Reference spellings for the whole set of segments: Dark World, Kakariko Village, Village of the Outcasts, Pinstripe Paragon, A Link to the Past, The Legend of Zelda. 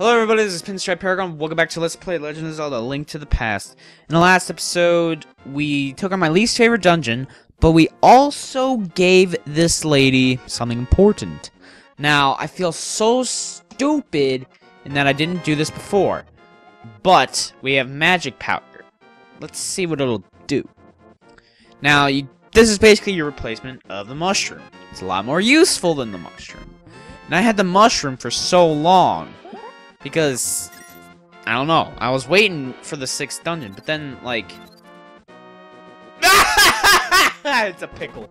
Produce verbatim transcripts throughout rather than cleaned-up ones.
Hello everybody, this is Pinstripe Paragon. Welcome back to Let's Play Legend of Zelda: A Link to the Past. In the last episode, we took on my least favorite dungeon, but we also gave this lady something important. Now, I feel so stupid in that I didn't do this before, but we have magic powder. Let's see what it'll do. Now, you, this is basically your replacement of the mushroom. It's a lot more useful than the mushroom. And I had the mushroom for so long. Because, I don't know, I was waiting for the sixth dungeon, but then, like... It's a pickle.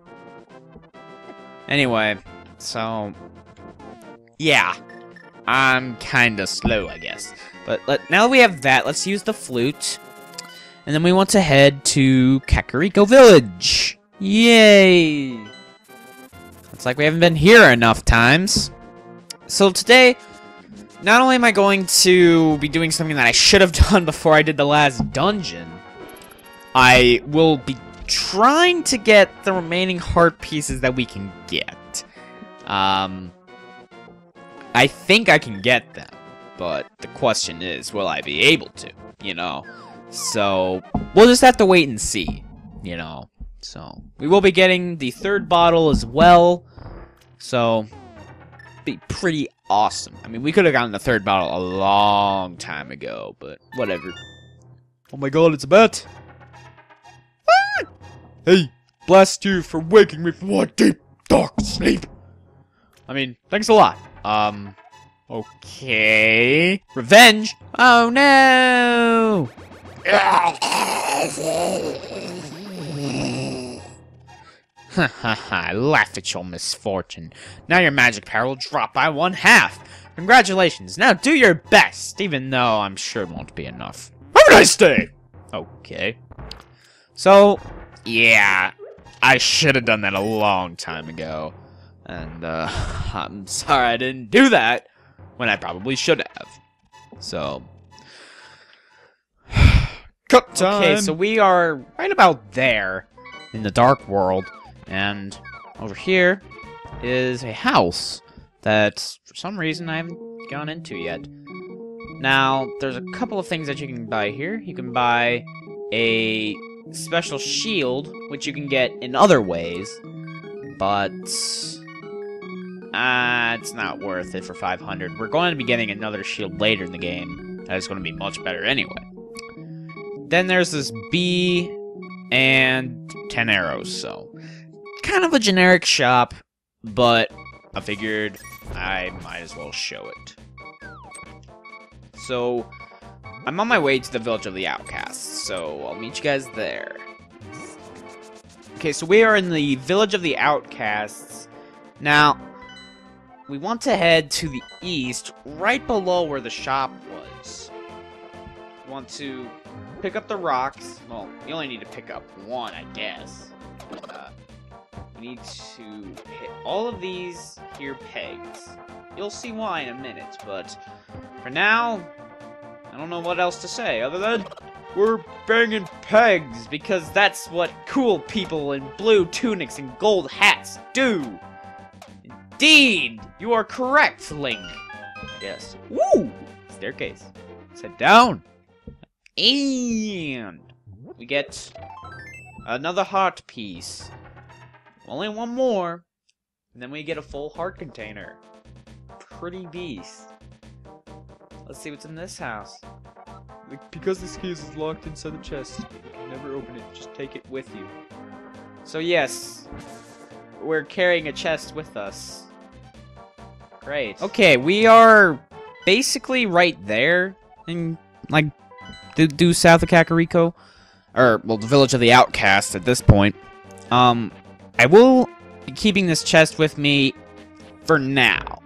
Anyway, so... Yeah. I'm kinda slow, I guess. But let, now that we have that, let's use the flute. And then we want to head to Kakariko Village. Yay! It's like we haven't been here enough times. So today... Not only am I going to be doing something that I should have done before I did the last dungeon, I will be trying to get the remaining heart pieces that we can get. Um, I think I can get them, but the question is, will I be able to, you know? So, we'll just have to wait and see, you know? So, we will be getting the third bottle as well, so... Be pretty awesome. I mean, we could have gotten the third bottle a long time ago, but whatever. Oh my god, it's a bat! Ah! Hey, blast you for waking me from my deep, dark sleep! I mean, thanks a lot. Um, okay... Revenge? Oh no! Ha ha ha, laugh at your misfortune. Now your magic power will drop by one half. Congratulations, now do your best, even though I'm sure it won't be enough. Have a nice day! Okay. So, yeah, I should have done that a long time ago. And, uh, I'm sorry I didn't do that when I probably should have. So. Cut time! Okay, so we are right about there in the Dark World. And over here is a house that, for some reason, I haven't gone into yet. Now, there's a couple of things that you can buy here. You can buy a special shield, which you can get in other ways. But, uh, it's not worth it for five hundred. We're going to be getting another shield later in the game. That is going to be much better anyway. Then there's this bee and ten arrows, so... Kind of a generic shop, but I figured I might as well show it. So, I'm on my way to the Village of the Outcasts, so I'll meet you guys there. Okay, so we are in the Village of the Outcasts. Now, we want to head to the east, right below where the shop was. We want to pick up the rocks. Well, you only need to pick up one, I guess. Uh, Need to hit all of these here pegs. You'll see why in a minute, but for now, I don't know what else to say other than we're banging pegs because that's what cool people in blue tunics and gold hats do. Indeed, you are correct, Link. Yes. Woo! Staircase. Sit down. And we get another heart piece. Only one more, and then we get a full heart container. Pretty beast. Let's see what's in this house. Because this case is locked inside the chest, you can never open it. Just take it with you. So yes, we're carrying a chest with us. Great. Okay, we are basically right there in like due, due south of Kakariko, or well, the Village of the Outcasts at this point. Um. I will be keeping this chest with me for now.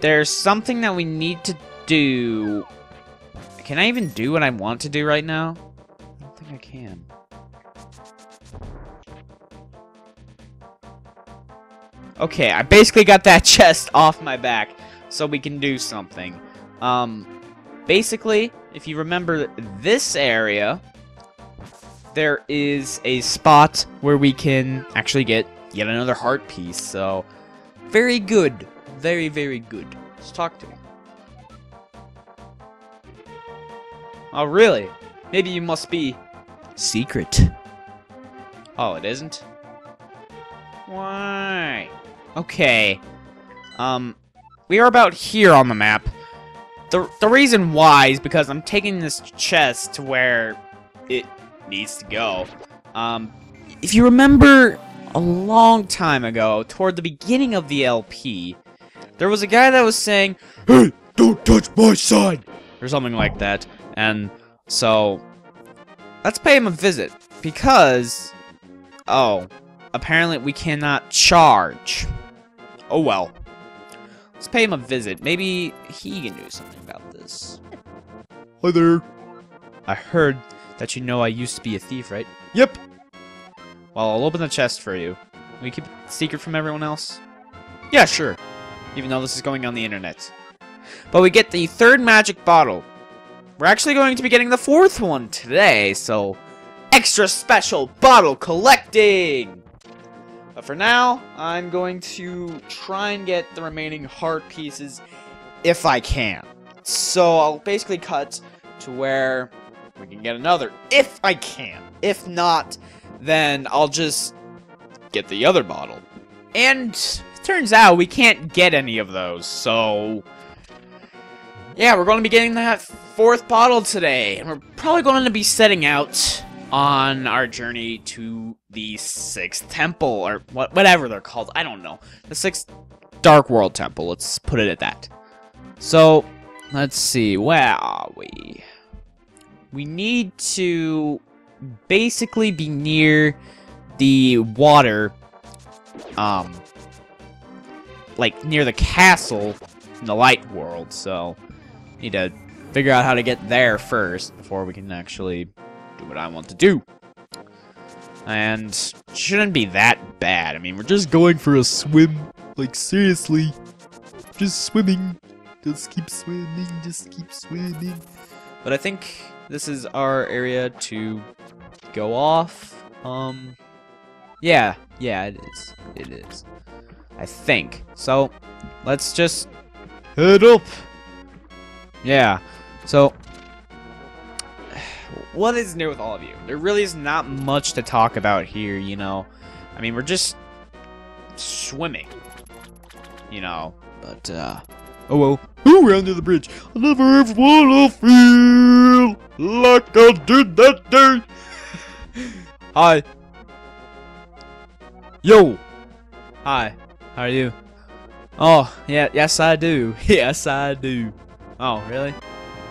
There's something that we need to do. Can I even do what I want to do right now? I don't think I can. Okay, I basically got that chest off my back, so we can do something. Um, basically, if you remember this area... There is a spot where we can actually get yet another heart piece, so very good. Very, very good. Let's talk to him. Oh, really? Maybe you must be... secret. Oh, it isn't? Why? Okay. Um, we are about here on the map. The, the reason why is because I'm taking this chest to where it needs to go. Um, if you remember a long time ago, toward the beginning of the L P, there was a guy that was saying, "Hey, don't touch my side!" or something like that. And so, let's pay him a visit, because, oh, apparently we cannot charge. Oh well. Let's pay him a visit. Maybe he can do something about this. Hi there. I heard that you know I used to be a thief, right? Yep. Well, I'll open the chest for you. Will you keep it secret from everyone else? Yeah, sure. Even though this is going on the internet. But we get the third magic bottle. We're actually going to be getting the fourth one today, so... extra special bottle collecting! But for now, I'm going to try and get the remaining heart pieces if I can. So I'll basically cut to where we can get another, if I can. If not, then I'll just get the other bottle. And it turns out we can't get any of those, so... yeah, we're going to be getting that fourth bottle today, and we're probably going to be setting out on our journey to the sixth temple, or what, whatever they're called, I don't know. The sixth Dark World temple, let's put it at that. So, let's see, where are we? We need to basically be near the water, um, like near the castle in the light world, so... need to figure out how to get there first before we can actually do what I want to do. And shouldn't be that bad. I mean, we're just going for a swim. Like, seriously. Just swimming. Just keep swimming. Just keep swimming. But I think this is our area to go off. Um, yeah. Yeah, it is. It is. I think. So, let's just head up. Yeah, so, what is new with all of you? There really is not much to talk about here, you know. I mean, we're just swimming, you know, but, uh, oh well. Ooh, we're under the bridge. I never ever wanna feel like I did that day. Hi. Yo. Hi, how are you? Oh, yeah, yes I do. Yes I do. Oh, really?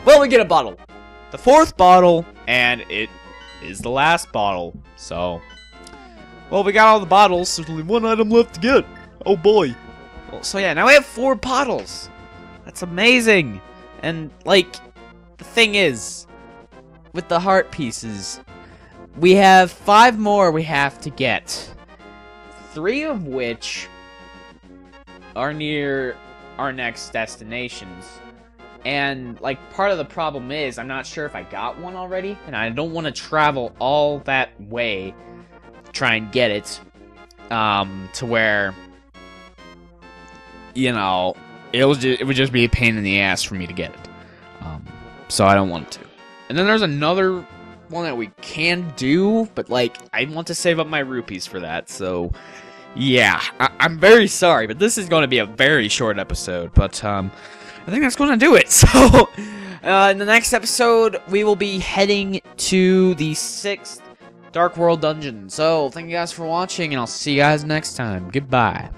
Well, we get a bottle. The fourth bottle, and it is the last bottle. So, well, we got all the bottles, so there's only one item left to get. Oh, boy. Well, so, yeah, now we have four bottles. That's amazing. And, like, the thing is, with the heart pieces, we have five more we have to get. Three of which are near our next destinations. And, like, part of the problem is, I'm not sure if I got one already, and I don't want to travel all that way to try and get it, um, to where, you know, it, was just, it would just be a pain in the ass for me to get it. Um, so I don't want to. And then there's another one that we can do, but, like, I want to save up my rupees for that, so, yeah. I I'm very sorry, but this is going to be a very short episode, but, um... I think that's going to do it. So, uh, in the next episode, we will be heading to the sixth Dark World dungeon. So, thank you guys for watching, and I'll see you guys next time. Goodbye.